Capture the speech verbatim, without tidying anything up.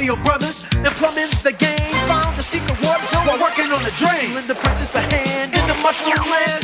Mario Brothers and Plumbing's the game. Found the secret warp zone while working on the drain. Lend the princess a hand in the mushroom land.